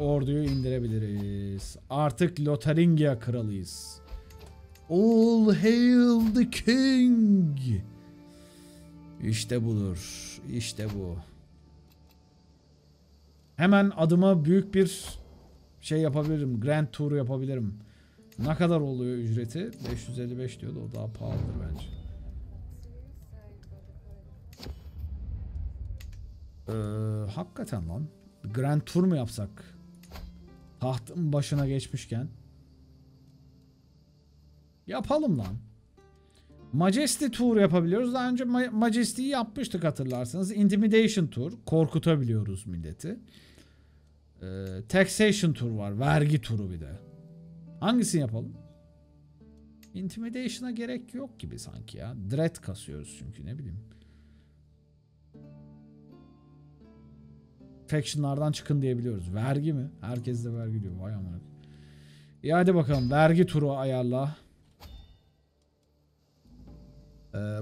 orduyu indirebiliriz. Artık Lotharingia kralıyız. All hail the king. İşte budur. İşte bu. Hemen adıma büyük bir şey yapabilirim. Grand Tour yapabilirim. Ne kadar oluyor ücreti? 555 diyordu. O daha pahalıdır bence. Hakikaten lan. Grand Tour mu yapsak? Tahtın başına geçmişken. Yapalım lan. Majesty Tour yapabiliyoruz. Daha önce Majesty'yi yapmıştık hatırlarsanız. Intimidation Tour. Korkutabiliyoruz milleti. Taxation Tour var. Vergi turu bir de. Hangisini yapalım? Intimidation'a gerek yok gibi sanki ya. Dread kasıyoruz çünkü, ne bileyim. Faction'lardan çıkın diyebiliyoruz. Vergi mi? Herkes de vergi diyor. Vay aman. İyi hadi bakalım. Vergi turu ayarla.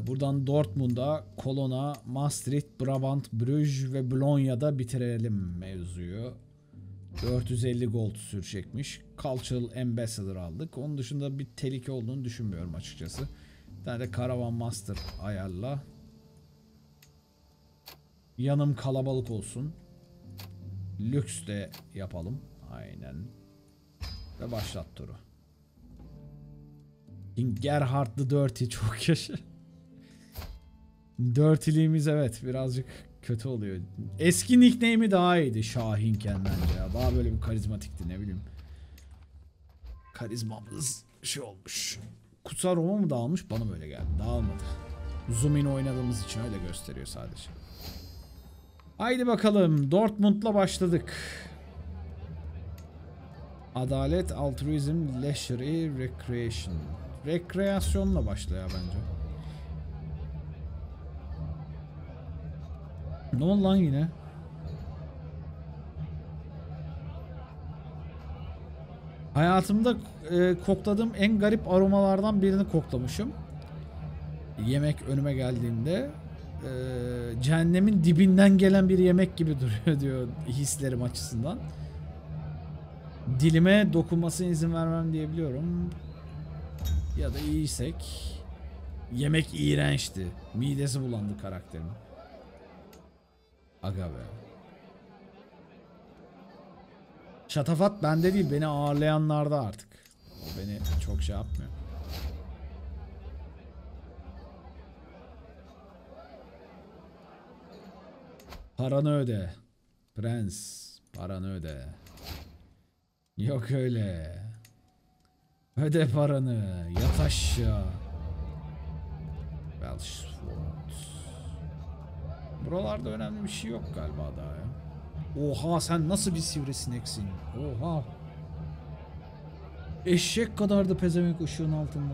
Buradan Dortmund'a, Kolona, Maastricht, Brabant, Bruges ve Bologna'da bitirelim mevzuyu. 450 gold sürecekmiş. Cultural Ambassador aldık. Onun dışında bir tehlike olduğunu düşünmüyorum açıkçası. Bir tane de Caravan Master ayarla. Yanım kalabalık olsun. Lüks de yapalım. Aynen. Ve başlat turu. Gerhard the Dirty çok yaşa. Dirty'liğimiz evet birazcık kötü oluyor. Eski nickname'i daha iyiydi Şahinken bence ya. Daha böyle bir karizmatikti, ne bileyim. Karizmamız şey olmuş. Kutsal Roma mı dağılmış? Bana böyle geldi. Dağılmadı. Zoom in oynadığımız için öyle gösteriyor sadece. Haydi bakalım. Dortmund'la başladık. Adalet, altruizm, leisure, recreation. Rekreasyonla başla ya bence. Ne oldu lan yine? Hayatımda kokladığım en garip aromalardan birini koklamışım. Yemek önüme geldiğinde cehennemin dibinden gelen bir yemek gibi duruyor diyor hislerim açısından. Dilime dokunmasına izin vermem diyebiliyorum. Ya da iyiysek yemek iğrençti. Midesi bulandı karakterin. Aga be. Şatafat bende değil, beni ağırlayanlarda artık. O beni çok şey yapmıyor. Paranı öde. Prens, paranı öde. Yok öyle. Öde paranı. Yat aşağı. Belschford. Buralarda önemli bir şey yok galiba daha ya. Oha sen nasıl bir sivrisineksin. Oha. Eşek kadar da pezemek ışığın altında.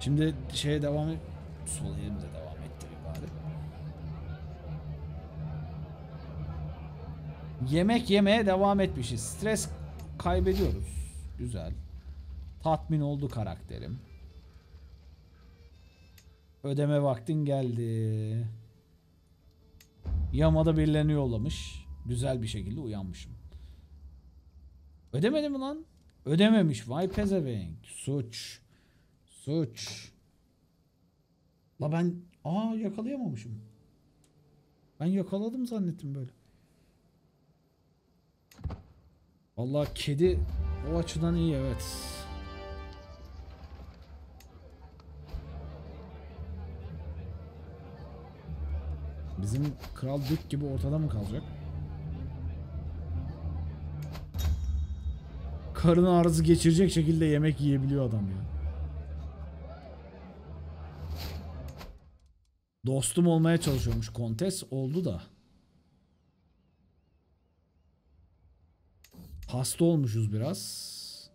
Şimdi şeye devam et. Sol elimde devam ettireyim bari. Yemek yemeye devam etmişiz. Stres kaybediyoruz. Güzel. Tatmin oldu karakterim. Ödeme vaktin geldi. Yamada birilerini yollamış. Güzel bir şekilde uyanmışım. Ödemedi mi lan? Ödememiş. Vay pezevenk. Suç. Suç. La ben... Aa yakalayamamışım. Ben yakaladım zannettim böyle. Vallahi kedi o açıdan iyi evet. Bizim kral Dük gibi ortada mı kalacak? Karın ağrısı geçirecek şekilde yemek yiyebiliyor adam ya. Dostum olmaya çalışıyormuş kontes, oldu da. Hasta olmuşuz biraz.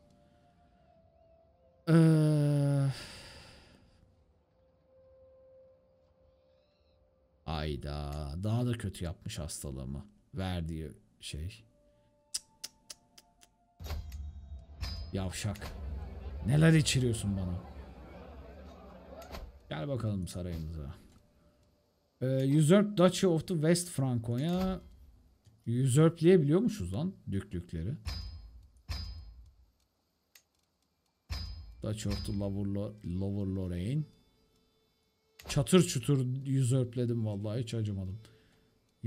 Ayda daha da kötü yapmış hastalığımı. Verdiği şey. Yavşak. Neler içiriyorsun bana? Gel bakalım sarayımıza. Usurp Duchy of the West Franconia. Usurpleyebiliyormuşuz lan düklükleri. Duchy of the Lower Lorraine. Çatır çutur usurpledim vallahi, hiç acımadım.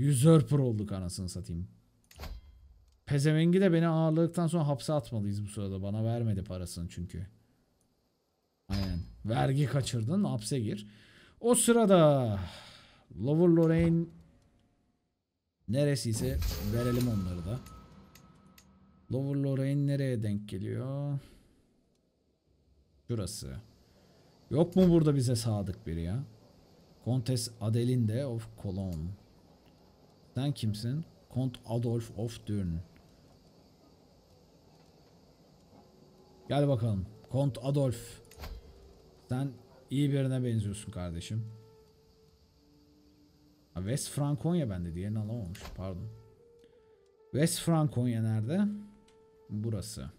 Usurper olduk anasını satayım. Pezevengi de beni ağırladıktan sonra hapse atmalıyız bu sırada. Bana vermedi parasını çünkü. Aynen. Vergi kaçırdın, hapse gir. O sırada Lower Lorraine neresiyse verelim onları da. Lower Lorraine nereye denk geliyor? Şurası. Yok mu burada bize sadık biri ya? Kontes Adelinde of Cologne. Sen kimsin? Kont Adolf of Dün. Gel bakalım. Kont Adolf. Sen iyi birine benziyorsun kardeşim. West Frankonya bende. Diğerini alamamış. Pardon. West Frankonya nerede? Burası.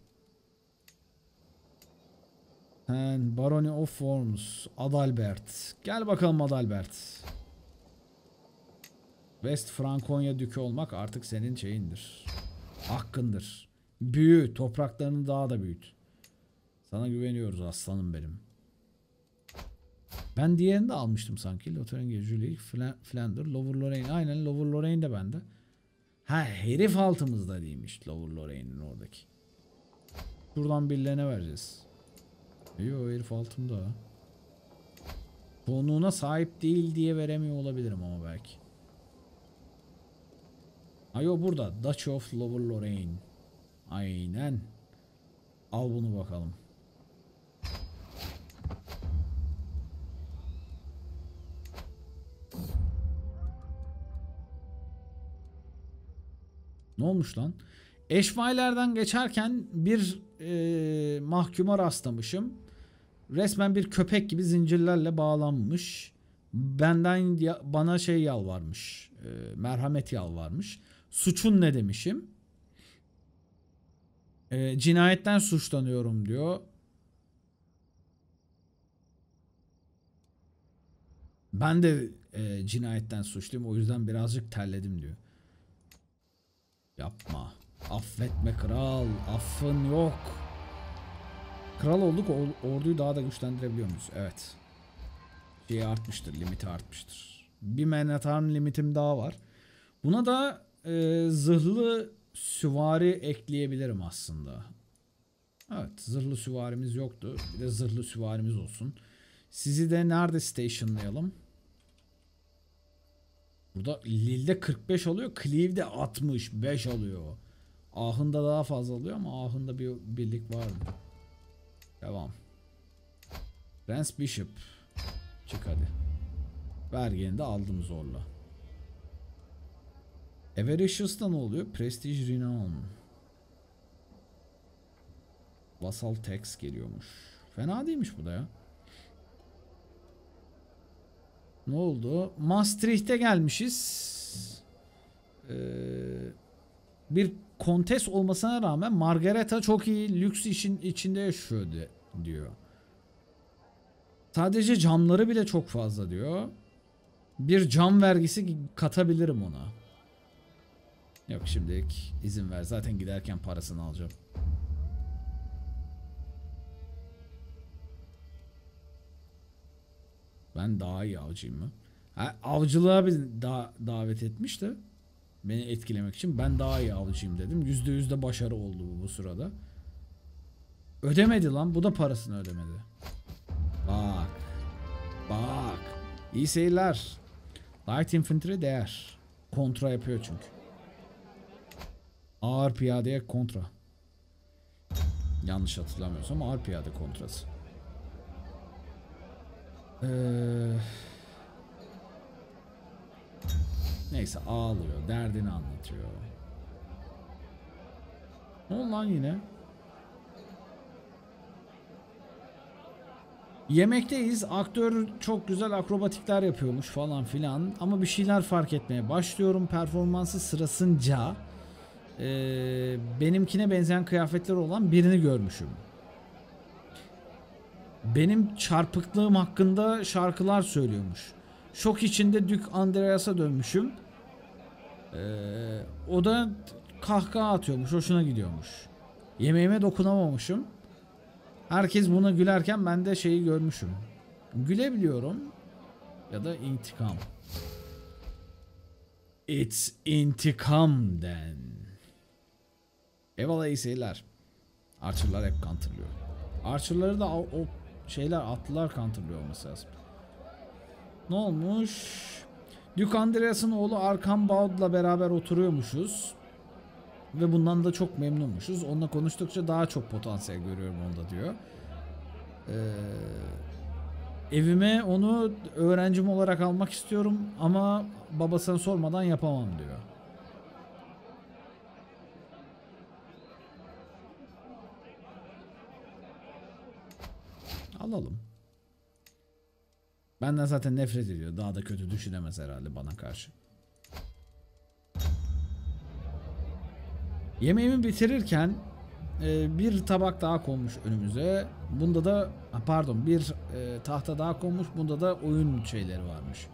Sen Barony of Forms. Adalbert. Gel bakalım Adalbert. West Frankonya dükü olmak artık senin şeyindir. Hakkındır. Büyü. Topraklarını daha da büyüt. Sana güveniyoruz aslanım benim. Ben diğerini de almıştım sanki. Lotharingia, Julie, Flandre, Lower Lorraine. Aynen Lower Lorraine de bende. Ha, herif altımızda değilmiş Lower Lorraine'in oradaki. Buradan birilerine vereceğiz. Yo, herif altımda. Konuğuna sahip değil diye veremiyor olabilirim ama belki. Ayo burada. Duchy of Lower Lorraine. Aynen. Al bunu bakalım. Ne olmuş lan? Eşmailerden geçerken bir mahkuma rastlamışım. Resmen bir köpek gibi zincirlerle bağlanmış. Bana şey yalvarmış. Merhamet yalvarmış. Suçun ne demişim? Cinayetten suçlanıyorum diyor. Ben de cinayetten suçluyum. O yüzden birazcık terledim diyor. Yapma. Affetme kral. Affın yok. Kral olduk. Orduyu daha da güçlendirebiliyor muyuz? Evet. Şey artmıştır. Limiti artmıştır. Bir menetarın limitim daha var. Buna da zırhlı süvari ekleyebilirim aslında. Evet. Zırhlı süvarimiz yoktu. Bir de zırhlı süvarimiz olsun. Sizi de nerede stationlayalım? Burada Lille'de 45 alıyor. Cleve'de 65 alıyor. Ahın'da daha fazla alıyor ama Ahın'da bir birlik var mı? Devam. Prens Bishop. Çık hadi. Vergeni de aldım zorla. Avaricious'ta ne oluyor? Prestige Renown. Vassal Tax geliyormuş. Fena değilmiş bu da ya. Ne oldu? Maastricht'e gelmişiz. Bir kontes olmasına rağmen Margareta çok iyi lüks işin içinde yaşıyor diyor. Sadece camları bile çok fazla diyor. Bir cam vergisi katabilirim ona. Yok, şimdilik izin ver. Zaten giderken parasını alacağım. Ben daha iyi avcıyım mı? Ha, avcılığa bir davet etmiş de beni etkilemek için ben daha iyi avcıyım dedim. %100 de başarı oldu bu sırada. Ödemedi lan. Bu da parasını ödemedi. Bak. Bak. İyi seyirler. Light Infantry değer. Kontra yapıyor çünkü. Ağır piyadeye kontra. Yanlış hatırlamıyorsam ağır piyade kontrası. Neyse, ağlıyor, derdini anlatıyor. Ne oldu lan yine? Yemekteyiz, aktör çok güzel akrobatikler yapıyormuş falan filan ama bir şeyler fark etmeye başlıyorum performansı sırasınca. Benimkine benzeyen kıyafetleri olan birini görmüşüm. Benim çarpıklığım hakkında şarkılar söylüyormuş. şok içinde Dük Andreas'a dönmüşüm. O da kahkaha atıyormuş, hoşuna gidiyormuş. Yemeğime dokunamamışım. Herkes buna gülerken ben de şeyi görmüşüm. Gülebiliyorum ya da intikam. It's intikam then. Eyvallah, iyi seyirler. Archer'lar hep counterlıyor. Archer'ları da o şeyler, atlılar counterlıyor olması lazım. Ne olmuş? Duke Andreas'ın oğlu Arkambaud'la beraber oturuyormuşuz. Ve bundan da çok memnunmuşuz. Onunla konuştukça daha çok potansiyel görüyorum onda diyor. Evime onu öğrencim olarak almak istiyorum ama babasına sormadan yapamam diyor. Alalım. Benden zaten nefret ediyor. Daha da kötü düşünemez herhalde bana karşı. Yemeğimi bitirirken bir tabak daha konmuş önümüze. Bunda da pardon, bir tahta daha konmuş. Bunda da oyun şeyleri varmış.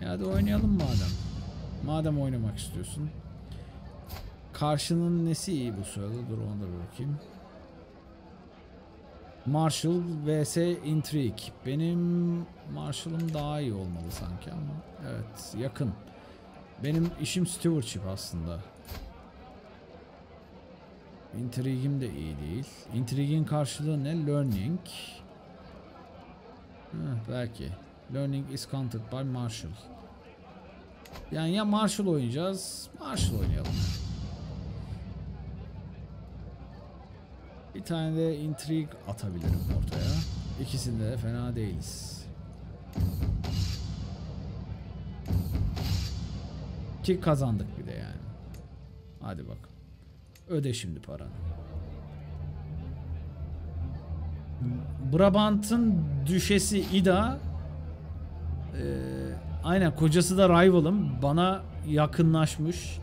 Ya da oynayalım madem. Madem oynamak istiyorsun. Karşının nesi iyi bu sırada? Dur ona da bir bakayım. Marshall vs Intrigue. Benim Marshall'ım daha iyi olmalı sanki ama. Evet, yakın. Benim işim Stewardship aslında. Intrigue'im de iyi değil. Intrigue'in karşılığı ne? Learning. Belki. Learning is countered by Marshall. Yani ya Marshall oynayacağız. Marshall oynayalım. Bir tane de Intrigue atabilirim ortaya. İkisinde de fena değiliz. Ki kazandık bir de yani. Hadi bakalım. Öde şimdi paranı. Brabant'ın düşesi Ida, aynen, kocası da rival'ım. Bana yakınlaşmış.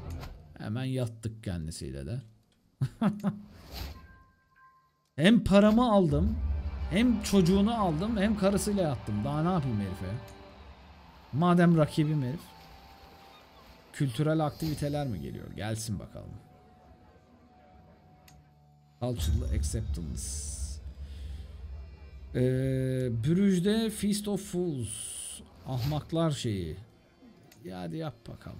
Hemen yattık kendisiyle de. Hem paramı aldım, hem çocuğunu aldım, hem karısıyla yattım. Daha ne yapayım herife? Madem rakibim herif. Kültürel aktiviteler mi geliyor? Gelsin bakalım. Cultural Acceptance. Bruges'de Feast of Fools. Ahmaklar şeyi. Ya hadi yap bakalım.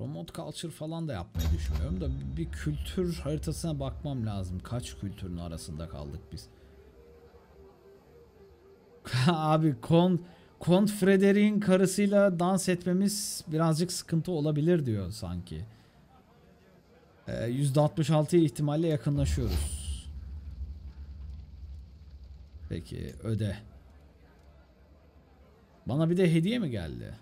Remote Culture falan da yapmayı düşünmüyorum da bir kültür haritasına bakmam lazım. Kaç kültürün arasında kaldık biz? Abi Kont Frederik'in karısıyla dans etmemiz birazcık sıkıntı olabilir diyor sanki. %66 ihtimalle yakınlaşıyoruz. Peki öde. Bana bir de hediye mi geldi?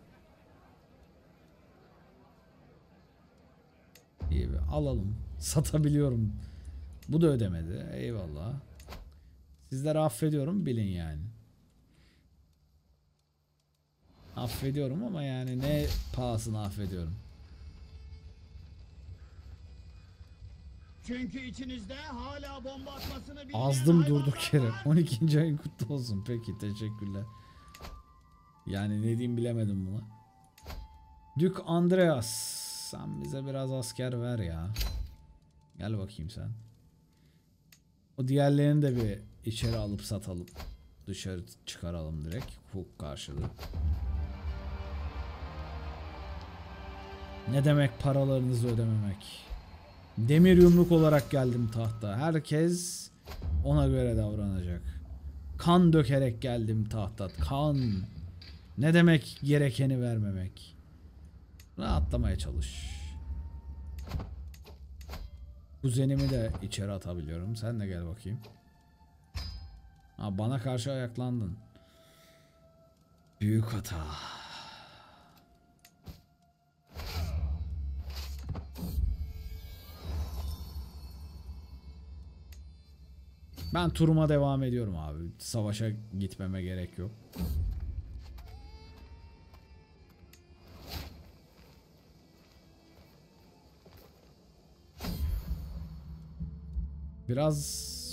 İyi be, alalım. Satabiliyorum. Bu da ödemedi. Eyvallah. Sizleri affediyorum bilin yani. Affediyorum ama yani ne pahasına affediyorum. Çünkü içinizde hala bomba atmasını bilmeyen azdım durduk yere. 12. ayın kutlu olsun. Peki teşekkürler. Yani ne diyeyim bilemedim buna. Dük Andreas, sen bize biraz asker ver ya. Gel bakayım sen. O diğerlerini de bir içeri alıp satalım. Dışarı çıkaralım direkt. Hook karşılığı. Ne demek paralarınızı ödememek? Demir yumruk olarak geldim tahta. Herkes ona göre davranacak. Kan dökerek geldim tahta. Kan. Ne demek gerekeni vermemek? Rahatlamaya çalış. Kuzenimi de içeri atabiliyorum. Sen de gel bakayım. Ha, bana karşı ayaklandın. Büyük hata. Ben turuma devam ediyorum abi. Savaşa gitmeme gerek yok. Biraz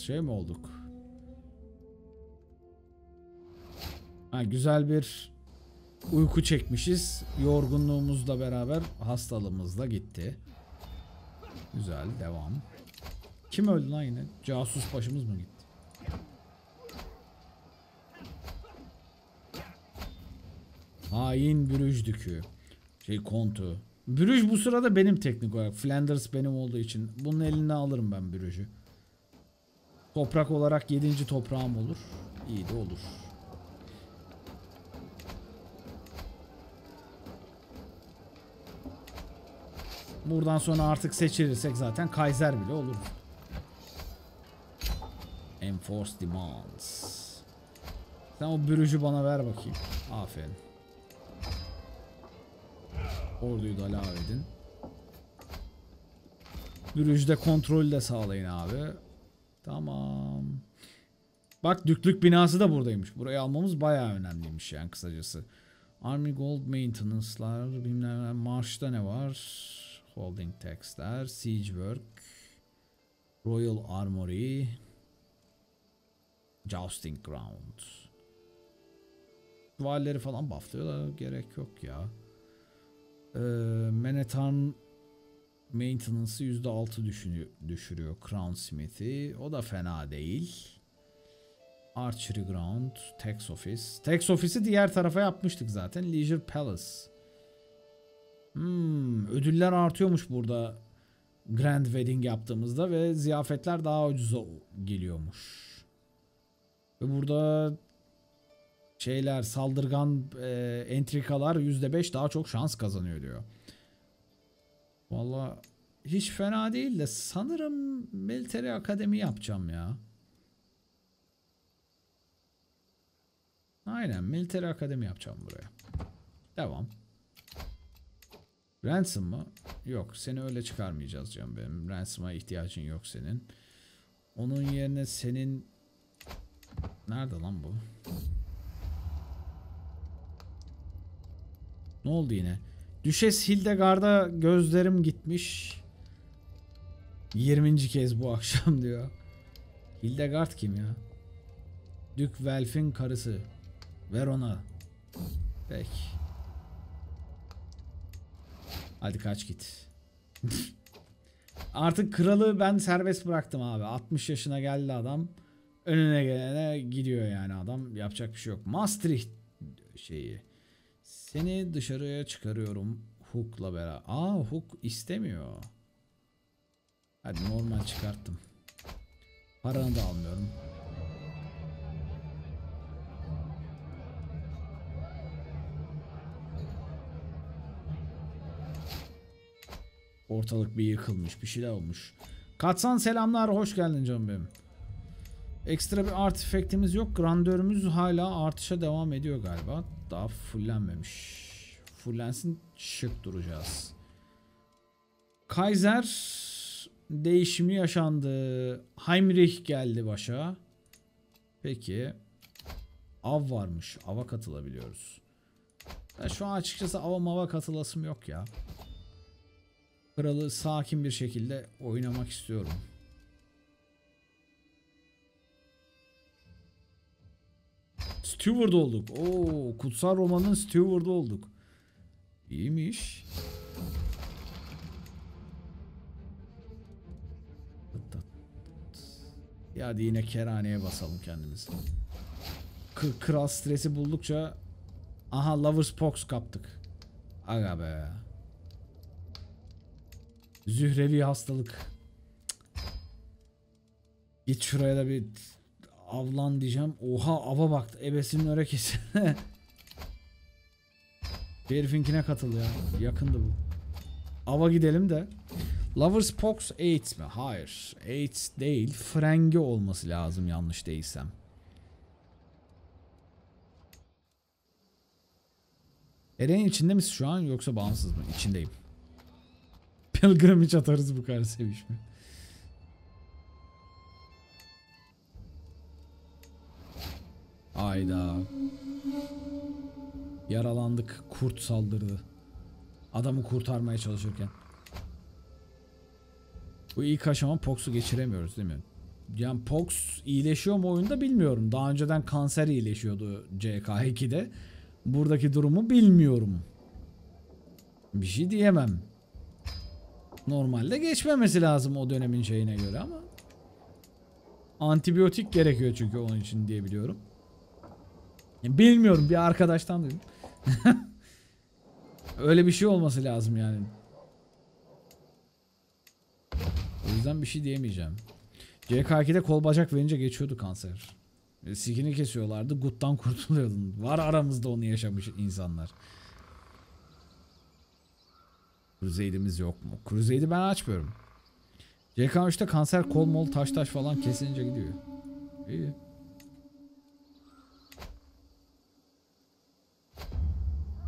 şey mi olduk? Ha, güzel bir uyku çekmişiz. Yorgunluğumuzla beraber hastalığımız da gitti. Güzel, devam. Kim öldü lan yine? Casus başımız mı gitti? Hain Bruges dükü. Şey, kontu. Bruges bu sırada benim teknik olarak. Flanders benim olduğu için. Bunun eline alırım ben Bruges'ü. Toprak olarak 7. toprağım olur. İyi de olur. Buradan sonra artık seçilirsek zaten Kaiser bile olur. Enforce demands. Sen o Bruges'ü bana ver bakayım. Aferin. Orduyu da lağv edin. Bruges'de kontrolü de sağlayın abi. Tamam. Bak, düklük binası da buradaymış. Burayı almamız bayağı önemliymiş yani kısacası. Army Gold Maintenance'lar, bilmem ne. Marş'ta ne var? Holding Tax'ler, Siege Work, Royal Armory, Jousting Ground. Valileri falan bufflıyorlar. Gerek yok ya. Manhattan Maintenance'ı %6 düşürüyor Crown Smith'i. O da fena değil. Archery Ground, Tax Office. Tax Office'i diğer tarafa yapmıştık zaten. Leisure Palace. Ödüller artıyormuş burada. Grand Wedding yaptığımızda ve ziyafetler daha ucuza geliyormuş. Ve burada şeyler, saldırgan entrikalar %5 daha çok şans kazanıyor diyor. Vallahi hiç fena değil de sanırım military akademi yapacağım ya. Aynen, military akademi yapacağım buraya. Devam. Ransom mı? Yok, seni öyle çıkarmayacağız canım benim. Ransom'a ihtiyacın yok senin. Onun yerine senin... Nerede lan bu? Ne oldu yine? Duchess Hildegard'a gözlerim gitmiş. 20. kez bu akşam diyor. Hildegard kim ya? Duke Welf'in karısı. Verona. Peki. Hadi kaç git. Artık kralı ben serbest bıraktım abi. 60 yaşına geldi adam. Önüne gelene gidiyor yani adam. Yapacak bir şey yok. Maastricht şeyi. Seni dışarıya çıkarıyorum Hook'la beraber. Aa, Hook istemiyor. Hadi normal çıkarttım. Paranı da almıyorum. Ortalık bir yıkılmış, bir şeyler olmuş. Katsan selamlar, hoş geldin canım benim. Ekstra bir artifactimiz yok. Grandörümüz hala artışa devam ediyor galiba. Daha fullenmemiş. Fullensin, şık duracağız. Kaiser değişimi yaşandı. Himrich geldi başa. Peki. Av varmış. Ava katılabiliyoruz. Ya şu an açıkçası ava mava katılasım yok ya. Kralı sakin bir şekilde oynamak istiyorum. Steward olduk. Oo, Kutsal Roma'nın Steward'ı olduk. İyiymiş. Ya hadi yine kerhaneye basalım kendimizi. Kral stresi buldukça. Aha, Lover's Pox kaptık. Aga be. Zührevi hastalık. Git şuraya da bir avlan diyeceğim. Oha, ava bak. Ebesinin örekesine. Herifinkine katıl ya. Yakındı bu. Ava gidelim de. Lover's Pox AIDS mi? Hayır. AIDS değil. Frenge olması lazım yanlış değilsem. Ereğin içinde misin şu an yoksa bağımsız mı? İçindeyim. Pilgrimage atarız bu kadar sevişme. Ayda. Yaralandık. Kurt saldırdı. Adamı kurtarmaya çalışırken. Bu ilk aşama Pox'u geçiremiyoruz değil mi? Yani Pox iyileşiyor mu oyunda bilmiyorum. Daha önceden kanser iyileşiyordu CK2'de. Buradaki durumu bilmiyorum. Bir şey diyemem. Normalde geçmemesi lazım o dönemin şeyine göre ama. Antibiyotik gerekiyor çünkü onun için diye biliyorum. Bilmiyorum, bir arkadaştan duydum. Öyle bir şey olması lazım yani. O yüzden bir şey diyemeyeceğim. CK2'de kol bacak verince geçiyordu kanser. Sikini kesiyorlardı, guttan kurtuluyordun. Var aramızda onu yaşamış insanlar. Crusade'imiz yok mu? Crusade'i ben açmıyorum. CK3'te kanser kol mol taş falan kesince gidiyor. İyi.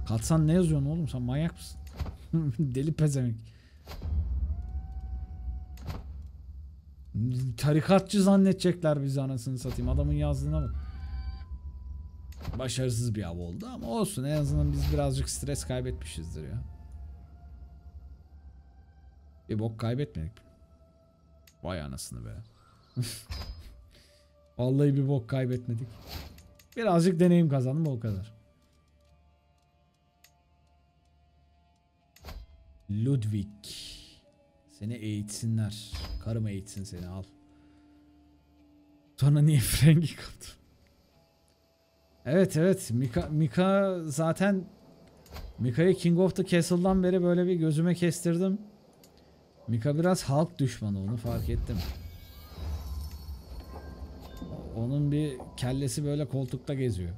Katsan ne yazıyorsun oğlum, sen manyak mısın? Deli pezemek. Tarikatçı zannedecekler bizi, anasını satayım. Adamın yazdığına bak. Başarısız bir av oldu ama olsun, en azından biz birazcık stres kaybetmişizdir ya. Bir bok kaybetmedik. Vay anasını be. Vallahi bir bok kaybetmedik. Birazcık deneyim kazandım, o kadar. Ludwig, seni eğitsinler. Karım eğitsin seni, al. Sonra niye Frank'i kaptım? Evet evet, Mika zaten, Mika'yı King of the Castle'dan beri böyle bir gözüme kestirdim. Mika biraz halk düşmanı, onu fark ettim. Onun bir kellesi böyle koltukta geziyor.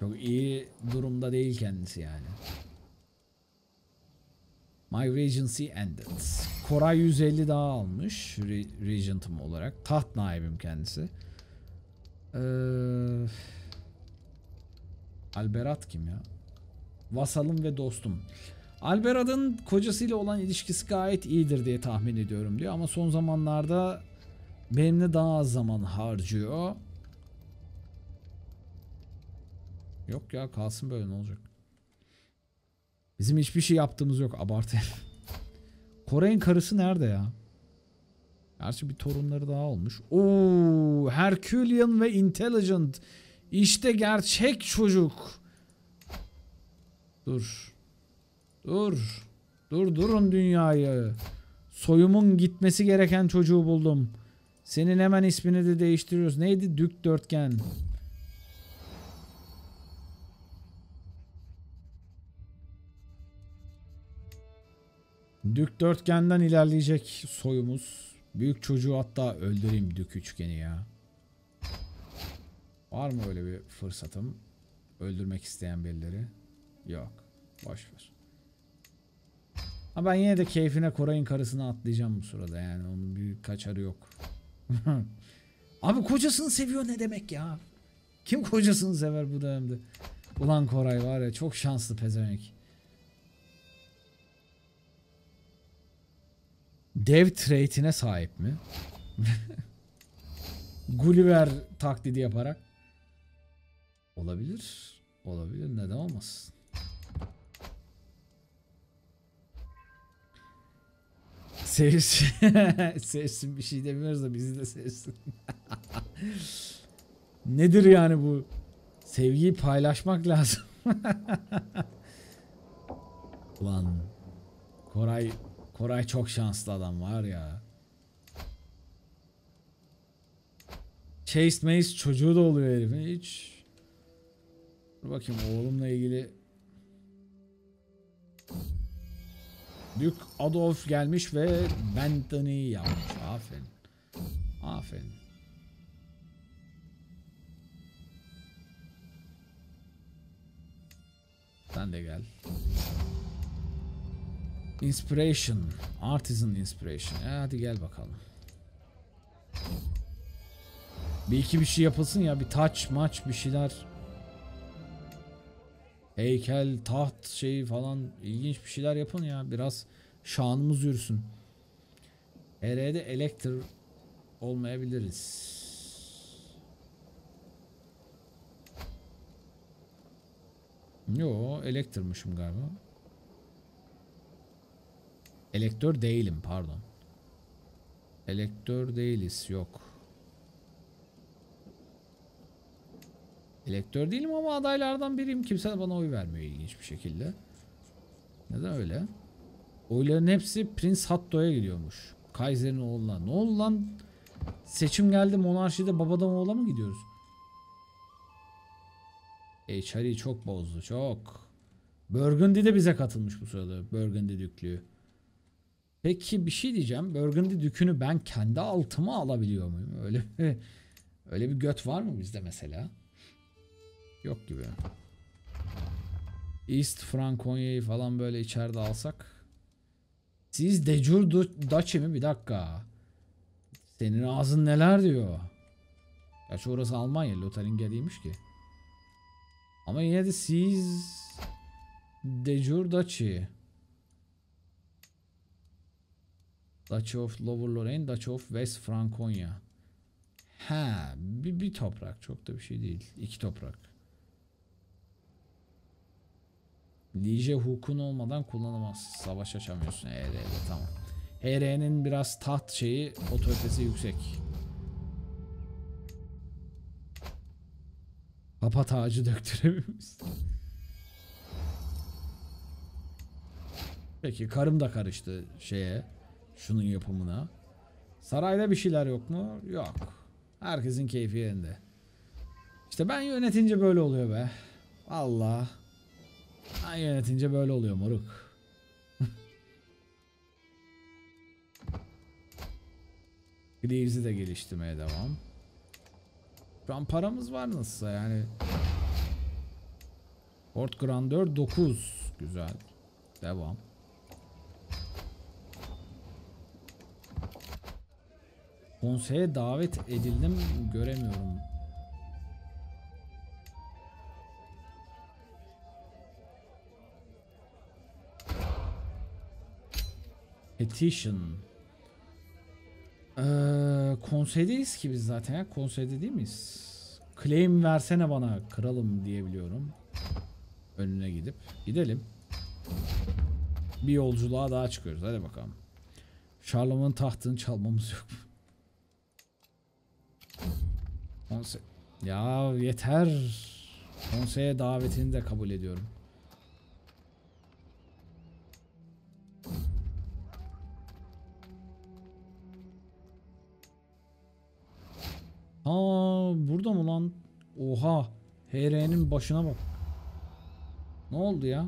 Çok iyi durumda değil kendisi yani. My Regency ended. Koray 150 daha almış Regent'ım olarak. Taht naibim kendisi. Adalbert kim ya? Vasalım ve dostum. Albert'ın kocasıyla olan ilişkisi gayet iyidir diye tahmin ediyorum diyor. Ama son zamanlarda benimle daha az zaman harcıyor. Yok ya, kalsın böyle, ne olacak? Bizim hiçbir şey yaptığımız yok, abartı. Koray'ın karısı nerede ya? Gerçi bir torunları daha olmuş. Oo, Herculean ve Intelligent. İşte gerçek çocuk. Dur. Dur. Durun dünyayı. Soyumun gitmesi gereken çocuğu buldum. Senin hemen ismini de değiştiriyoruz. Neydi? Dük Dörtgen. Dük Dörtgen'den ilerleyecek soyumuz. Büyük çocuğu hatta öldüreyim, Dük Üçgeni ya. Var mı öyle bir fırsatım? Öldürmek isteyen birileri? Yok. Boşver. Ama ben yine de keyfine Koray'ın karısını atlayacağım bu sırada yani. Onun bir kaçarı yok. Abi kocasını seviyor ne demek ya? Kim kocasını sever bu dönemde? Ulan Koray var ya, çok şanslı pezemek. Dev traitine sahip mi? Gulliver taklidi yaparak. Olabilir. Olabilir. Neden olmasın? Sevsin. Sevsin, bir şey demiyoruz da bizi de sevsin. Nedir yani bu? Sevgiyi paylaşmak lazım. Ulan. Koray çok şanslı adam var ya. Chase Mace çocuğu da oluyor herifin hiç. Dur bakayım oğlumla ilgili. Duke Adolf gelmiş ve Bentony yapmış. Aferin. Aferin. Sen de gel. Inspiration, Artisan Inspiration. Hadi gel bakalım. Bir şey yapılsın ya, bir taç, maç, bir şeyler. Heykel, taht şeyi falan, ilginç bir şeyler yapın ya, biraz şanımız yürüsün. Herede Elector olmayabiliriz. Yo, Elector'mışım galiba. Elektör değilim, pardon. Elektör değiliz, yok. Elektör değilim ama adaylardan biriyim. Kimse bana oy vermiyor ilginç bir şekilde. Neden öyle? Oyların hepsi Prens Hatto'ya gidiyormuş. Kaiser'in oğluna. Ne oldu lan? Seçim geldi, monarşide babadan oğula mı gidiyoruz? HR'yi çok bozdu, çok. Burgundy de bize katılmış bu sırada. Burgundy düklüğü. Peki bir şey diyeceğim. Burgundy dükünü ben kendi altıma alabiliyor muyum? Öyle bir göt var mı bizde mesela? Yok gibi. East Frankonya'yı falan böyle içeride alsak. Siz de jure Dutch mi? Bir dakika. Senin ağzın neler diyor. Gerçi orası Almanya. Lotharingia değilmiş ki. Ama yine de siz de jure Dutch. Duchy of Lower Lorraine, Duchy of West Franconia. Ha, bir toprak. Çok da bir şey değil. İki toprak. Lige hukukun olmadan kullanamazsın. Savaş açamıyorsun. HR'de tamam. HR'nin biraz taht şeyi, otoritesi yüksek. Papa tacı döktüremiyoruz. Peki karım da karıştı şeye. Şunun yapımına. Sarayda bir şeyler yok mu? Yok. Herkesin keyfi yerinde. İşte ben yönetince böyle oluyor be. Vallahi. Ben yönetince böyle oluyor moruk. Greaves'i de geliştirmeye devam. Şu an paramız var nasılsa yani. Fort Grandeur 9. Güzel. Devam. Konseye davet edildim, göremiyorum. Petition. Konseydeyiz ki biz zaten ya. Konseyde değil miyiz? Claim versene bana kralım diyebiliyorum. Önüne gidip gidelim. Bir yolculuğa daha çıkıyoruz. Hadi bakalım. Charlemagne'ın tahtını çalmamız yok. Ya yeter. Konseye davetini de kabul ediyorum. Aa, burada mı lan? Oha, HR'nin başına bak. Ne oldu ya?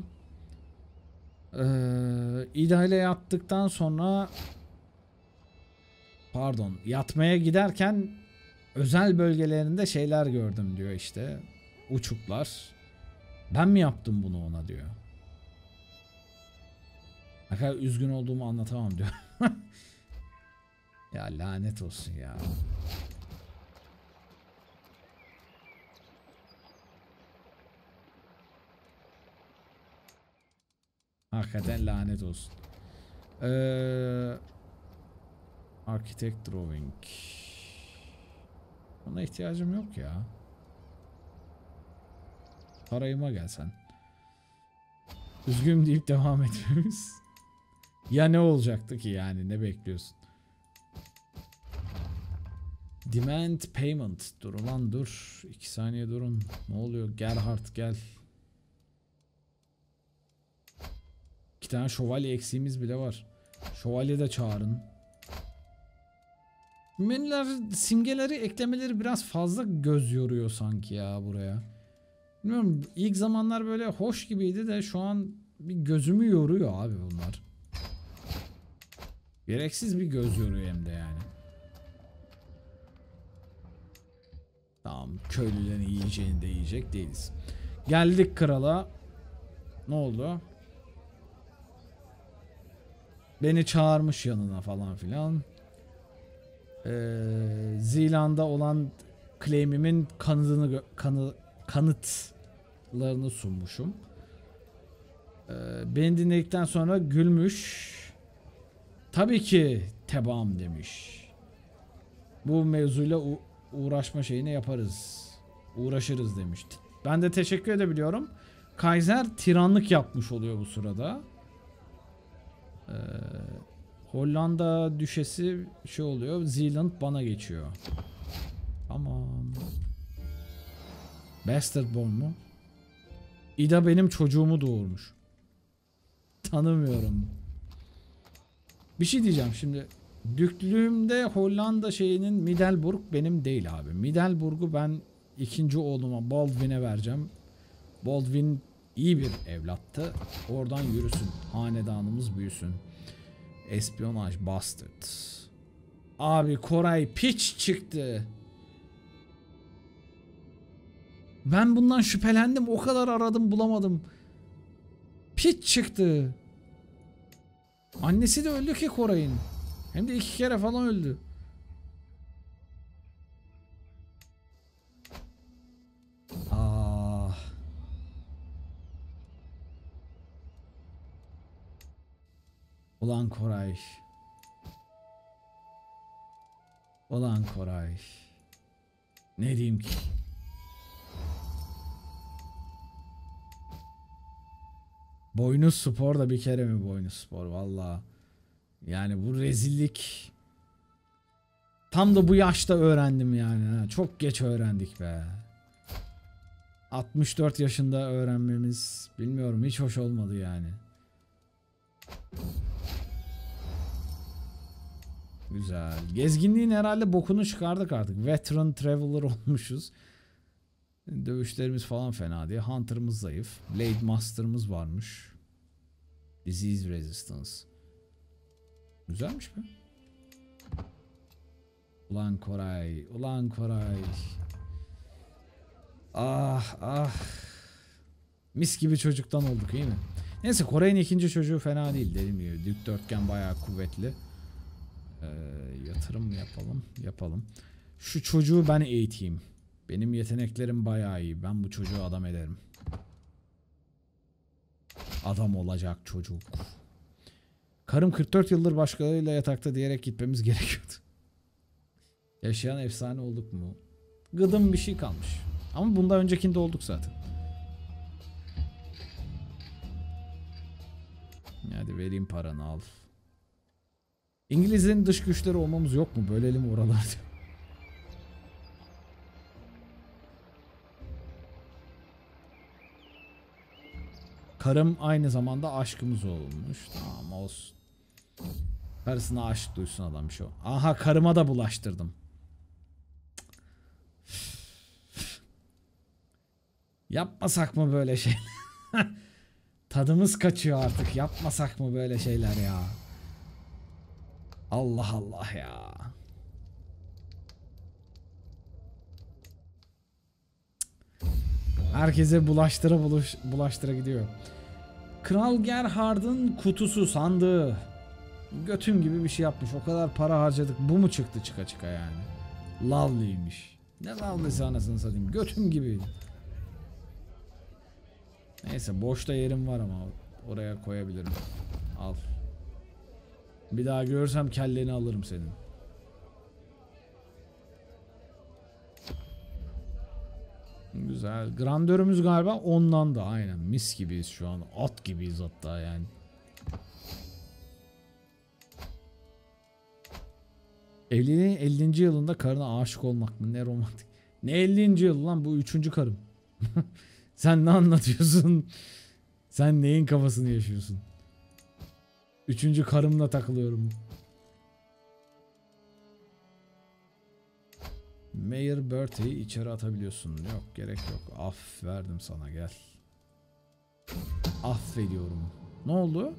İda ile yattıktan sonra, pardon, yatmaya giderken özel bölgelerinde şeyler gördüm diyor işte. Uçuklar. Ben mi yaptım bunu ona diyor. Ne kadar üzgün olduğumu anlatamam diyor. Ya lanet olsun ya. Hakikaten lanet olsun. Architect drawing. Ona ihtiyacım yok ya. Parayıma gelsen. Üzgünüm deyip devam etmemiz. Ya ne olacaktı ki yani, ne bekliyorsun? Demand payment. Dur ulan dur. 2 saniye durun. Ne oluyor? Gerhard gel. 2 tane şövalye eksiğimiz bile var. Şövalye de çağırın. Menüler simgeleri eklemeleri biraz fazla göz yoruyor sanki ya buraya. Bilmiyorum, ilk zamanlar böyle hoş gibiydi de şu an bir gözümü yoruyor abi bunlar. Gereksiz bir göz yoruyor hem de yani. Tamam, köylülerin yiyeceğini de yiyecek değiliz. Geldik krala. Ne oldu? Beni çağırmış yanına falan filan. Zeeland'da olan claim'imin kanıtlarını sunmuşum. Beni dinledikten sonra gülmüş. Tabii ki tebaam demiş. Bu mevzuyla uğraşma şeyini yaparız. Uğraşırız demişti. Ben de teşekkür edebiliyorum. Kaiser tiranlık yapmış oluyor bu sırada. Hollanda düşesi şey oluyor. Zeeland bana geçiyor. Tamam. Bastardborn mu? Ida benim çocuğumu doğurmuş. Tanımıyorum. Bir şey diyeceğim şimdi. Düklüğümde Hollanda şeyinin Middelburg benim değil abi. Middelburg'u ben ikinci oğluma Baldwin'e vereceğim. Baldwin iyi bir evlattı. Oradan yürüsün. Hanedanımız büyüsün. Espionaj bastard. Abi Koray piç çıktı. Ben bundan şüphelendim. O kadar aradım bulamadım. Piç çıktı. Annesi de öldü ki Koray'ın. Hem de 2 kere falan öldü. Ah. Ulan Koray. Ulan Koray. Ne diyeyim ki? Boynuz spor da bir kere mi boynuz spor vallahi. Yani bu rezillik. Tam da bu yaşta öğrendim yani. Çok geç öğrendik be. 64 yaşında öğrenmemiz bilmiyorum hiç hoş olmadı yani. Güzel. Gezginliğin herhalde bokunu çıkardık artık. Veteran traveler olmuşuz. Dövüşlerimiz falan fena diye. Hunter'ımız zayıf. Blade Master'ımız varmış. Disease Resistance. Güzelmiş be. Ulan Koray. Ulan Koray. Ah ah. Mis gibi çocuktan olduk iyi mi? Neyse Koray'ın ikinci çocuğu fena değil dedim ya. Dük dörtgen bayağı kuvvetli. Yatırım yapalım. Yapalım. Şu çocuğu ben eğiteyim. Benim yeteneklerim bayağı iyi. Ben bu çocuğu adam ederim. Adam olacak çocuk. Karım 44 yıldır başkalarıyla yatakta diyerek gitmemiz gerekiyordu. Yaşayan efsane olduk mu? Gıdım bir şey kalmış. Ama bundan öncekinde olduk zaten. Hadi vereyim paranı al. İngilizlerin dış güçleri olmamız yok mu? Bölelim oralarda. Karım aynı zamanda aşkımız olmuş. Tamam olsun. Karısına aşk duysun adam şu. Aha karıma da bulaştırdım. Yapmasak mı böyle şey? Tadımız kaçıyor artık. Yapmasak mı böyle şeyler ya? Allah Allah ya. Herkese bulaştıra gidiyor. Kral Gerhard'ın kutusu sandığı. Götüm gibi bir şey yapmış. O kadar para harcadık. Bu mu çıktı çıka çıka yani? Lovely'ymiş. Ne lovely'si anasını satayım. Götüm gibi. Neyse boşta yerim var ama oraya koyabilirim. Al. Bir daha görürsem kelleni alırım senin. Güzel. Grandörümüz galiba ondan da aynen. Mis gibiyiz şu an. At gibiyiz hatta yani. Evliliğin 50. yılında karına aşık olmak mı? Ne romantik. Ne 50. yıl lan bu 3. karım. Sen ne anlatıyorsun? Sen neyin kafasını yaşıyorsun? 3. karımla takılıyorum. Mayor Bertie'yi içeri atabiliyorsun. Yok gerek yok. Af verdim sana gel. Af veriyorum. Ne oldu?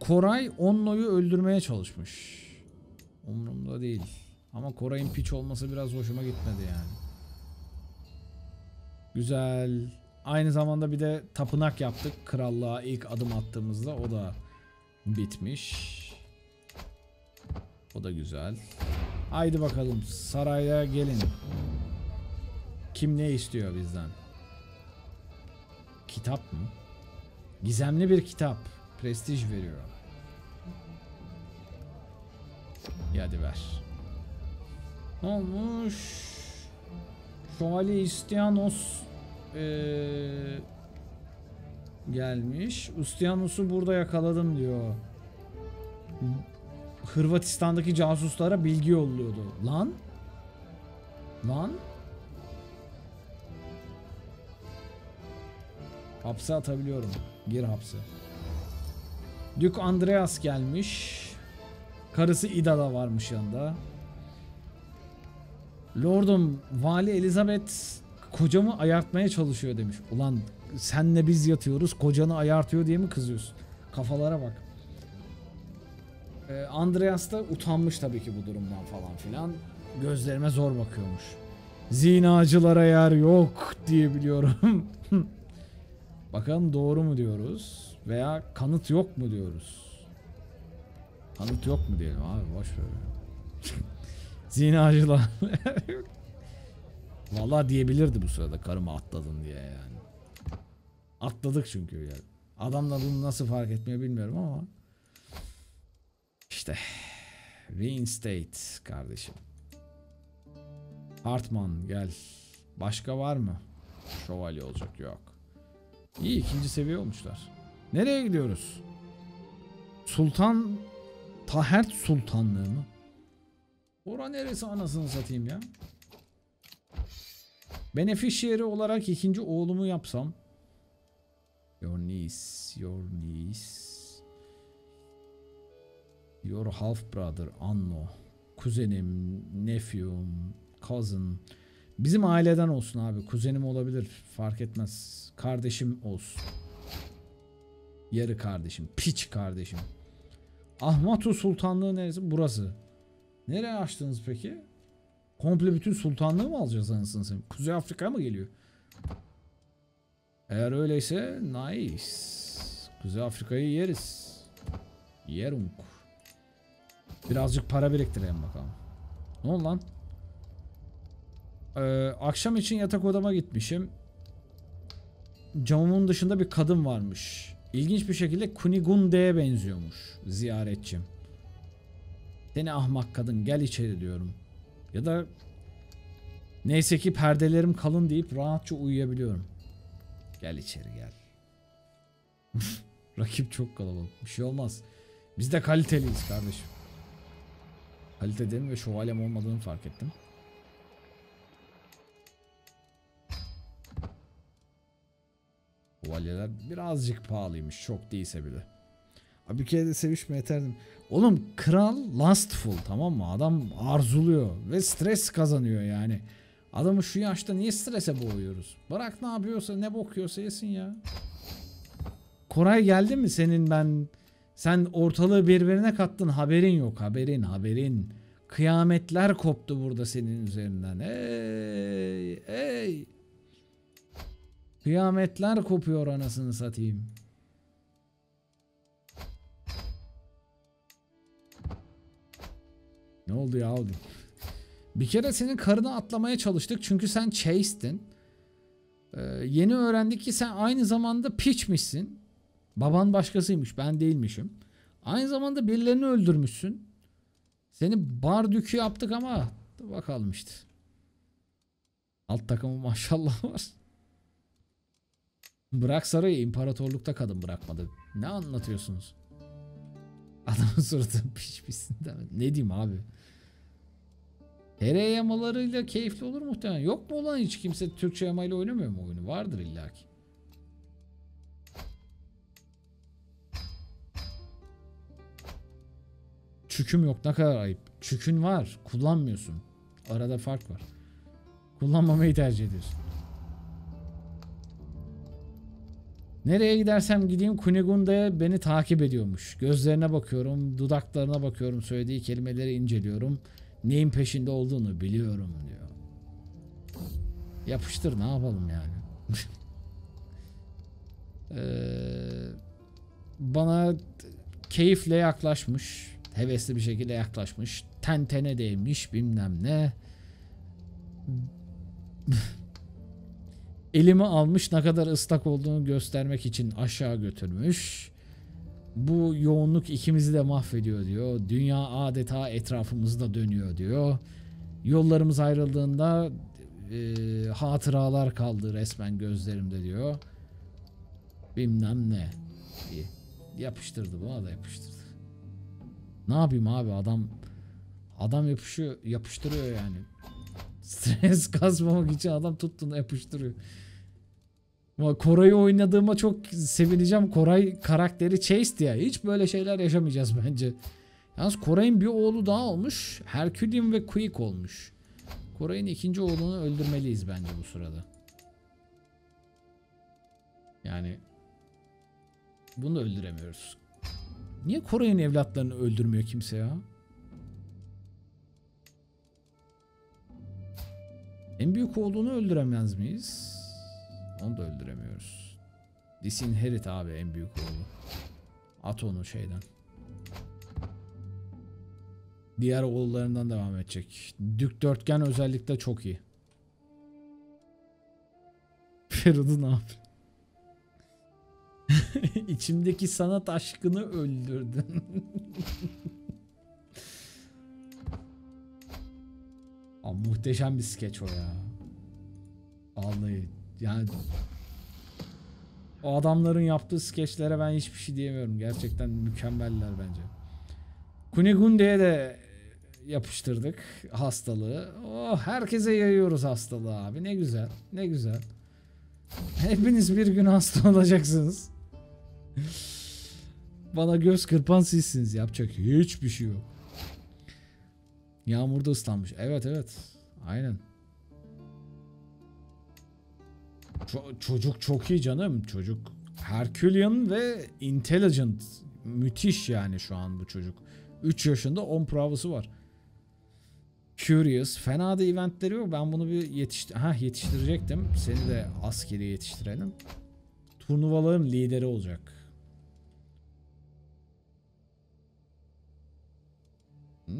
Koray Onno'yu öldürmeye çalışmış. Umurumda değil. Ama Koray'ın piç olması biraz hoşuma gitmedi yani. Güzel. Aynı zamanda bir de tapınak yaptık. Krallığa ilk adım attığımızda o da bitmiş. O da güzel. Haydi bakalım saraya gelin. Kim ne istiyor bizden? Kitap mı? Gizemli bir kitap. Prestij veriyor. Hadi ver. Ne olmuş? Şövalye Istianos gelmiş. Ustianus'u burada yakaladım diyor. Hırvatistan'daki casuslara bilgi yolluyordu. Lan. Hapse atabiliyorum. Gir hapse. Dük Andreas gelmiş. Karısı Ida da varmış yanında. Lordum, Vali Elizabeth kocamı ayartmaya çalışıyor demiş. Ulan senle biz yatıyoruz, kocanı ayartıyor diye mi kızıyorsun? Kafalara bak. Andreas da utanmış tabii ki bu durumdan falan filan. Gözlerime zor bakıyormuş. Zinacılara yer yok diye biliyorum. Bakalım doğru mu diyoruz veya kanıt yok mu diyoruz? Kanıt yok mu diyelim abi, boşver. Zinacılar. Vallahi diyebilirdi bu sırada karıma atladın diye yani. Atladık çünkü yani. Adamla bunu nasıl fark etmiyor bilmiyorum ama. İşte. Reinstate kardeşim. Hartman gel. Başka var mı? Şövalye olacak, yok. İyi, ikinci seviye olmuşlar. Nereye gidiyoruz? Sultan Tahert Sultanlığı mı? Ora neresi anasını satayım ya? Beneficiary olarak ikinci oğlumu yapsam. Your niece. Your half brother Anno. Kuzenim, nephew'um, cousin. Bizim aileden olsun abi. Kuzenim olabilir. Fark etmez. Kardeşim olsun. Yarı kardeşim. Piç kardeşim. Ahmatu Sultanlığı neresi? Burası. Nereye açtınız peki? Komple bütün sultanlığı mı alacağız anasını satayım? Kuzey Afrika mı geliyor? Eğer öyleyse nice. Kuzey Afrika'yı yeriz. Yerunk. Birazcık para biriktirelim bakalım. Ne oldu lan? Akşam için yatak odama gitmişim. Camımın dışında bir kadın varmış. İlginç bir şekilde Kunigunde'ye benziyormuş ziyaretçim. Seni ahmak kadın, gel içeri diyorum. Ya da neyse ki perdelerim kalın deyip rahatça uyuyabiliyorum. Gel içeri gel. Rakip çok kalabalık. Bir şey olmaz. Biz de kaliteliyiz kardeşim. Kalitedeyim ve şövalyem olmadığını fark ettim. Şövalyeler birazcık pahalıymış, çok değilse bile. Abi bir kere de sevişme yeterdim. Oğlum kral lustful, tamam mı? Adam arzuluyor ve stres kazanıyor yani. Adamı şu yaşta niye strese boğuyoruz? Bırak ne yapıyorsa, ne bokuyorsa yesin ya. Koray geldi mi senin ben? Sen ortalığı birbirine kattın, haberin yok, haberin. Kıyametler koptu burada senin üzerinden. Ey. Kıyametler kopuyor anasını satayım. Ne oldu ya oğlum? Bir kere senin karını atlamaya çalıştık çünkü sen chase'tin. Yeni öğrendik ki sen aynı zamanda piçmişsin. Baban başkasıymış, ben değilmişim. Aynı zamanda birilerini öldürmüşsün. Seni bar dükü yaptık ama bakalım işte. Alt takımı maşallah var. Bırak sarayı, imparatorlukta kadın bırakmadı. Ne anlatıyorsunuz? Adamın suratı pişmişsin demedim. Ne diyeyim abi? Tere yamalarıyla keyifli olur muhtemelen. Yok mu olan hiç kimse Türkçe yamayla oynamıyor mu oyunu? Vardır illaki. Çüküm yok, ne kadar ayıp. Çükün var, kullanmıyorsun. Arada fark var. Kullanmamayı tercih ediyorsun. Nereye gidersem gideyim Kunigunde'ye beni takip ediyormuş. Gözlerine bakıyorum, dudaklarına bakıyorum, söylediği kelimeleri inceliyorum. Neyin peşinde olduğunu biliyorum diyor. Yapıştır, ne yapalım yani. Bana keyifle yaklaşmış. Hevesli bir şekilde yaklaşmış. Tentene değmiş bilmem ne. Elimi almış, ne kadar ıslak olduğunu göstermek için aşağı götürmüş. Bu yoğunluk ikimizi de mahvediyor diyor. Dünya adeta etrafımızda dönüyor diyor. Yollarımız ayrıldığında hatıralar kaldı resmen gözlerimde diyor. bilmem ne diye yapıştırdı, bana da yapıştırdı. Ne yapayım abi, adam yapıştırıyor yani. Stres kasmamak için adam tuttuğunu yapıştırıyor. Ama Koray'ı oynadığıma çok sevineceğim. Koray karakteri chaste ya. Hiç böyle şeyler yaşamayacağız bence. Yalnız Koray'ın bir oğlu daha olmuş. Herculean ve Quick olmuş. Koray'ın ikinci oğlunu öldürmeliyiz bence bu sırada. Yani bunu da öldüremiyoruz. Niye Koray'ın evlatlarını öldürmüyor kimse ya? En büyük oğlunu öldüremez miyiz? Onu da öldüremiyoruz. Disinherit abi en büyük oğlu. At onu şeyden. Diğer oğullarından devam edecek. Dikdörtgen özellikle çok iyi. Feridun abi. İçimdeki sanat aşkını öldürdün. Aa, muhteşem bir skeç o ya. Vallahi yani o adamların yaptığı skeçlere ben hiçbir şey diyemiyorum. Gerçekten mükemmeller bence. Kunigunde'ye de yapıştırdık hastalığı. Oh, herkese yayıyoruz hastalığı abi. Ne güzel, ne güzel. Hepiniz bir gün hasta olacaksınız. Bana göz kırpan sizsiniz. Yapacak hiçbir şey yok. Yağmurda ıslanmış. Evet evet. Aynen. Çocuk çok iyi canım. Çocuk Herculean ve intelligent. Müthiş yani şu an bu çocuk. 3 yaşında 10 pravası var. Curious. Fena da eventleri yok. Ben bunu bir yetiştirecektim. Seni de askeri yetiştirelim. Turnuvaların lideri olacak.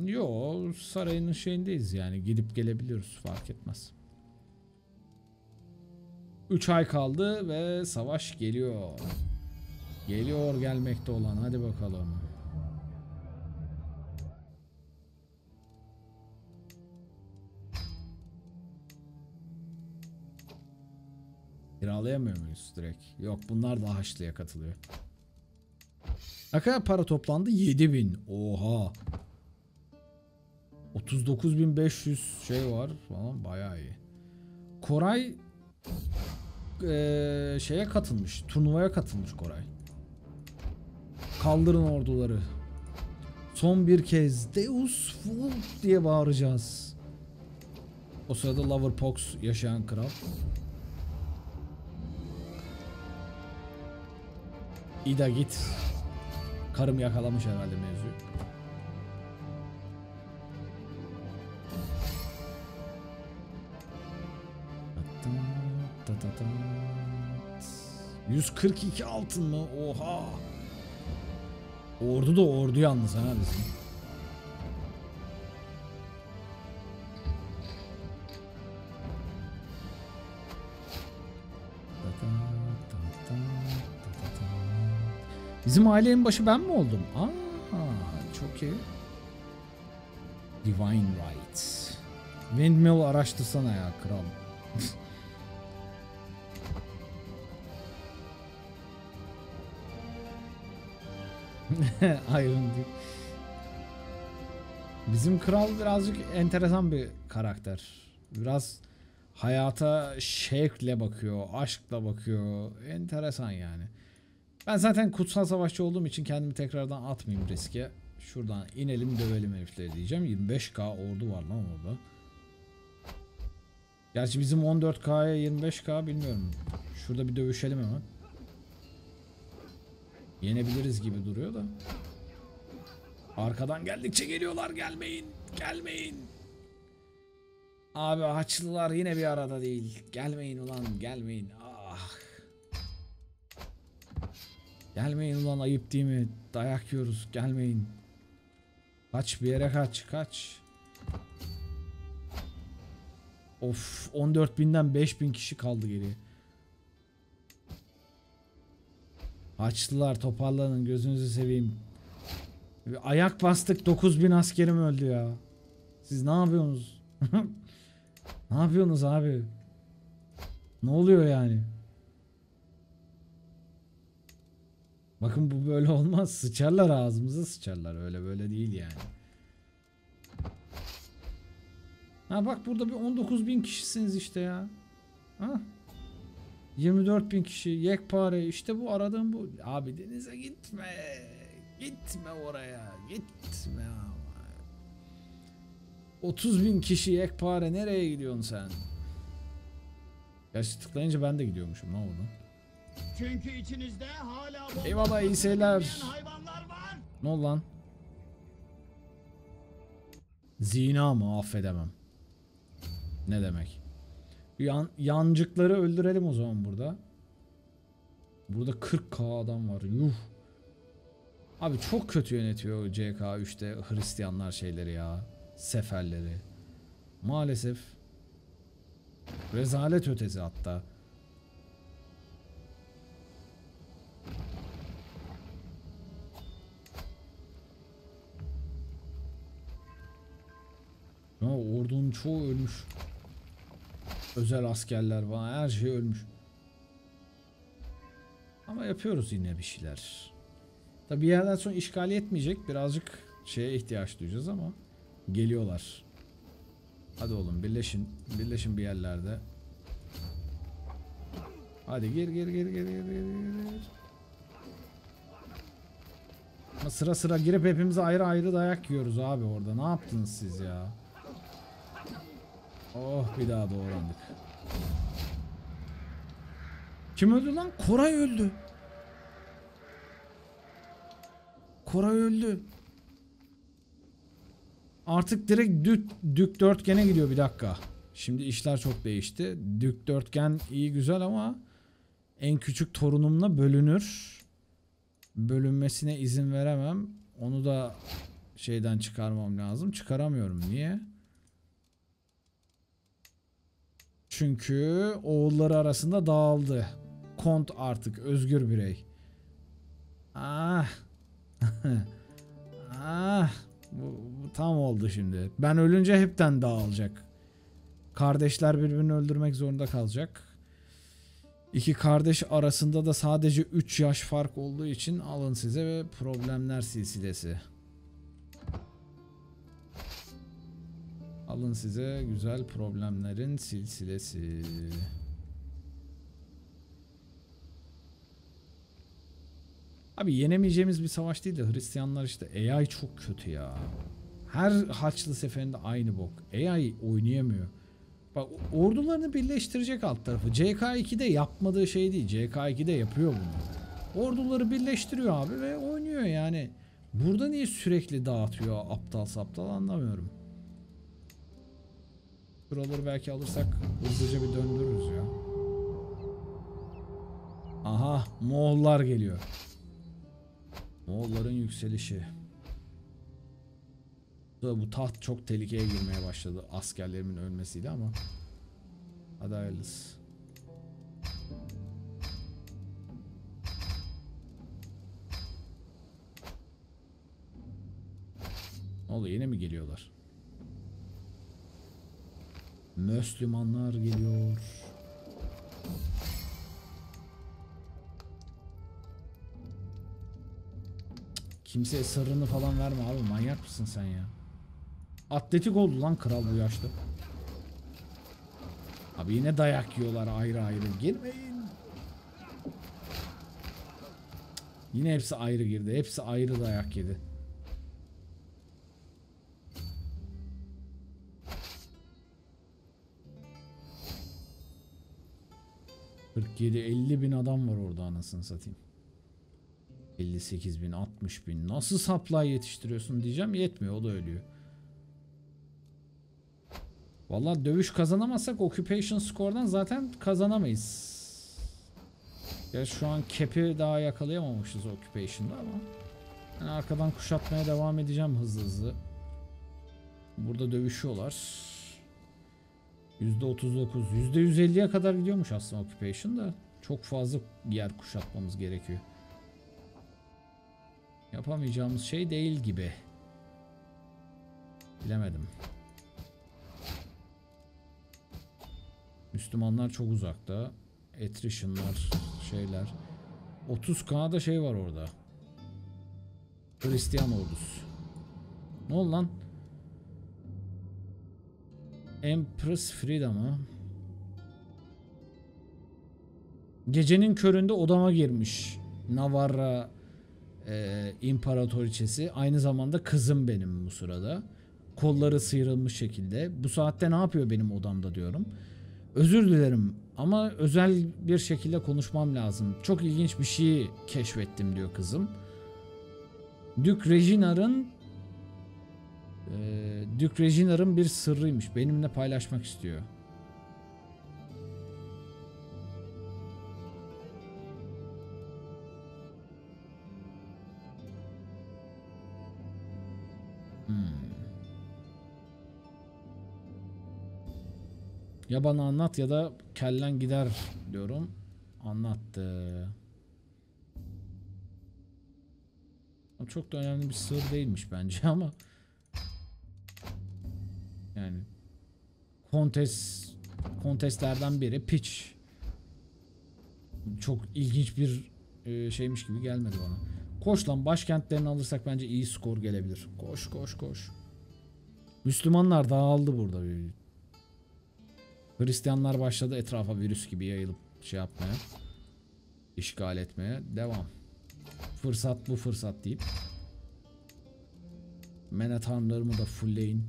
Yo, sarayının şeyindeyiz yani. Gidip gelebiliyoruz, fark etmez. 3 ay kaldı ve savaş geliyor. Geliyor gelmekte olan. Hadi bakalım. Kiralayamıyor muyuz direkt? Yok, bunlar da Haçlı'ya katılıyor. Ne kadar para toplandı? 7000. Oha. 39.500 şey var falan, bayağı iyi. Koray şeye katılmış. Turnuvaya katılmış Koray. Kaldırın orduları. Son bir kez Deus Vult diye bağıracağız. O sırada Loverpox yaşayan kral. Ida git. Karım yakalamış herhalde mevzuyu. Tatat. 142 altın mı? Oha. Ordu da ordu yalnız ha bizim. Bizim ailenin başı ben mi oldum? Aa, çok iyi. Divine Rights. Windmill araştırsana ya kral. Iron Duke. Bizim kral birazcık enteresan bir karakter. Biraz hayata şevkle bakıyor, aşkla bakıyor. Enteresan yani. Ben zaten kutsal savaşçı olduğum için kendimi tekrardan atmayayım riske. Şuradan inelim dövelim herifleri diyeceğim. 25k ordu var lan orada. Gerçi bizim 14k'ya 25k bilmiyorum. Şurada bir dövüşelim hemen. Yenebiliriz gibi duruyor da. Arkadan geldikçe geliyorlar, gelmeyin, gelmeyin. Abi Haçlılar yine bir arada değil. Gelmeyin ulan, gelmeyin. Ah. Gelmeyin ulan, ayıp değil mi? Dayak yiyoruz, gelmeyin. Kaç bir yere, kaç, kaç. Of, 14.000'den 5.000 kişi kaldı geriye. Haçlılar toparlanın, gözünüzü seveyim. Ayak bastık, 9.000 askerim öldü ya. Siz ne yapıyorsunuz? Ne yapıyorsunuz abi? Ne oluyor yani? Bakın bu böyle olmaz. Sıçarlar ağzımıza, sıçarlar. Öyle böyle değil yani. Ha bak burada bir 19.000 kişisiniz işte ya. Ha? 24.000 kişi yekpare, işte bu aradığım bu. Abi denize gitme. Gitme oraya. Gitme ama. 30.000 kişi yekpare, nereye gidiyorsun sen? Gerçi tıklayınca ben de gidiyormuşum, ne oldu? Çünkü içinizde hala eyvallah, iyi seyirler. Ne oldu lan? Zina mı? Affedemem. Ne demek? Yancıkları öldürelim o zaman burada. Burada 40.000 adam var. Yuh. Abi çok kötü yönetiyor CK3'te Hristiyanlar şeyleri ya. Seferleri. Maalesef. Rezalet ötesi hatta. Ya ordunun çoğu ölmüş. Özel askerler var, her şey ölmüş. Ama yapıyoruz yine bir şeyler. Tabi bir yerden sonra işgal etmeyecek. Birazcık şeye ihtiyaç duyacağız ama geliyorlar. Hadi oğlum birleşin. Birleşin bir yerlerde. Hadi gir gir gir gir gir gir. Ama sıra sıra girip hepimize ayrı ayrı dayak yiyoruz abi orada. Ne yaptınız siz ya? Oh, bir daha doğrandık. Kim öldü lan? Koray öldü. Koray öldü. Artık direkt dük dörtgene gidiyor, bir dakika. Şimdi işler çok değişti. Dük dörtgen iyi güzel ama en küçük torunumla bölünür. Bölünmesine izin veremem. Onu da şeyden çıkarmam lazım. Çıkaramıyorum. Niye? Çünkü oğulları arasında dağıldı. Kont artık özgür birey. Ah. Ah. Bu tam oldu şimdi. Ben ölünce hepten dağılacak. Kardeşler birbirini öldürmek zorunda kalacak. İki kardeş arasında da sadece 3 yaş fark olduğu için alın size ve problemler silsilesi. Alın size güzel problemlerin silsilesi. Abi yenemeyeceğimiz bir savaş değil de Hristiyanlar işte AI çok kötü ya. Her haçlı seferinde aynı bok. AI oynayamıyor. Bak ordularını birleştirecek alt tarafı. CK2'de yapmadığı şey değil. CK2'de yapıyor bunu. Orduları birleştiriyor abi ve oynuyor yani. Burada niye sürekli dağıtıyor aptal saptal anlamıyorum. Buraları belki alırsak hızlıca bir döndürürüz ya. Aha, Moğollar geliyor. Moğolların yükselişi. Bu taht çok tehlikeye girmeye başladı askerlerimin ölmesiyle ama hadi hayırlısı. Ne oluyor, yine mi geliyorlar? Müslümanlar geliyor. Kimseye sırrını falan verme abi, manyak mısın sen ya? Atletik oldu lan kral bu yaşta. Abi yine dayak yiyorlar ayrı ayrı, girmeyin. Yine hepsi ayrı girdi, hepsi ayrı dayak yedi. Türkiye'de 50.000 adam var orada anasını satayım. 58.000, 60.000. Nasıl supply yetiştiriyorsun diyeceğim, yetmiyor, o da ölüyor. Vallahi dövüş kazanamazsak occupation score'dan zaten kazanamayız. Ya şu an cap'i daha yakalayamamışız occupation'da ama yani arkadan kuşatmaya devam edeceğim hızlı hızlı. Burada dövüşüyorlar. %39, %150'ye kadar gidiyormuş aslında occupation da. Çok fazla yer kuşatmamız gerekiyor. Yapamayacağımız şey değil gibi. Bilemedim. Müslümanlar çok uzakta. Attrition'lar, şeyler. 30K'da şey var orada. Hristiyan ordusu. Ne oldu lan? Empress Freedom'a. Gecenin köründe odama girmiş. Navarra imparatoriçesi. Aynı zamanda kızım benim bu sırada. Kolları sıyrılmış şekilde. Bu saatte ne yapıyor benim odamda diyorum. Özür dilerim ama özel bir şekilde konuşmam lazım. Çok ilginç bir şeyi keşfettim diyor kızım. Dük Reginard'ın bir sırrıymış. Benimle paylaşmak istiyor. Ya bana anlat ya da kellen gider diyorum. Anlattı. Çok da önemli bir sır değilmiş bence ama. Yani. Konteslerden biri Pitch. Çok ilginç bir şeymiş gibi gelmedi bana. Koş lan, başkentlerini alırsak bence iyi skor gelebilir. Koş koş koş. Müslümanlar dağıldı burada. Hristiyanlar başladı etrafa virüs gibi yayılıp şey yapmaya, işgal etmeye. Devam. Fırsat bu fırsat deyip. Menet hanlarımı da fullleyin.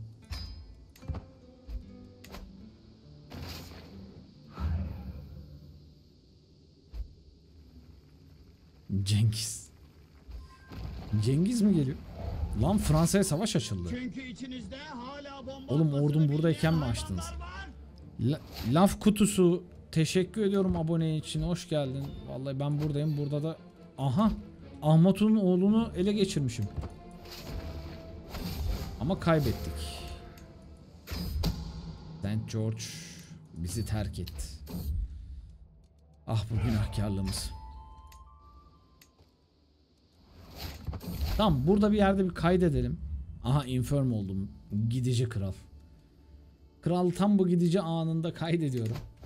Cengiz mi geliyor? Lan Fransa'ya savaş açıldı. Oğlum ordum buradayken mi açtınız? Laf kutusu, teşekkür ediyorum abone için, hoş geldin. Vallahi ben buradayım, burada da aha Ahmet'in oğlunu ele geçirmişim. Ama kaybettik. St. George bizi terk etti. Ah bu günahkarlığımız. Tamam, burada bir yerde bir kaydedelim. Aha infirm oldum, gidici kral. Kral tam bu gidici anında kaydediyorum.